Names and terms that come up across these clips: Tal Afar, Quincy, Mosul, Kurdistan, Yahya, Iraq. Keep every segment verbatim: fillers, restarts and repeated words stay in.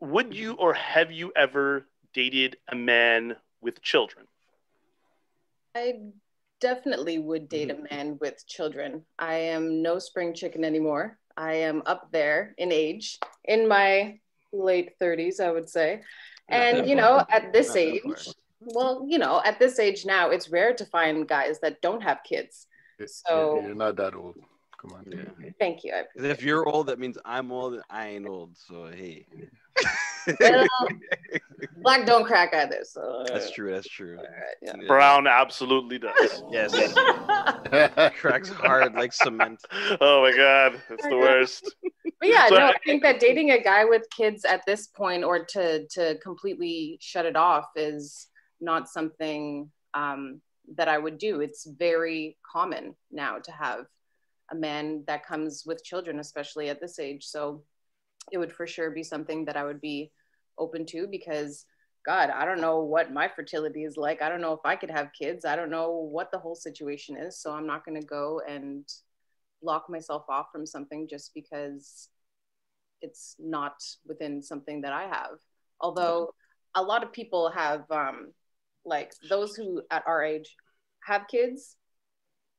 Would you or have you ever dated a man with children? I definitely would date a man with children. I am no spring chicken anymore. I am up there in age, in my late thirties, I would say. And, you know, at this age, well, you know, at this age now, it's rare to find guys that don't have kids. So you're not that old. Come on, dude. Thank you. If you're old, that means I'm old and I ain't old. So, hey. Well, black don't crack either. So. That's true. That's true. Right, yeah. Brown absolutely does. Yes. Cracks hard like cement. Oh, my God. It's the worst. But yeah, so, no, I think that dating a guy with kids at this point or to, to completely shut it off is not something um, that I would do. It's very common now to have a man that comes with children, especially at this age. So it would for sure be something that I would be open to because, God, I don't know what my fertility is like. I don't know if I could have kids. I don't know what the whole situation is. So I'm not going to go and lock myself off from something just because it's not within something that I have. Although a lot of people have, um, like those who at our age have kids,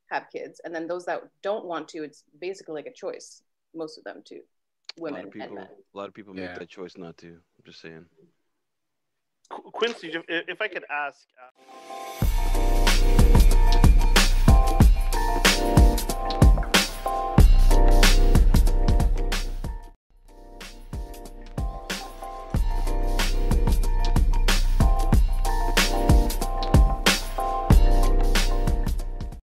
have kids, and then those that don't want to, it's basically like a choice, most of them too, women people, and men. A lot of people yeah. make that choice not to, I'm just saying. Quincy, if I could ask... Uh...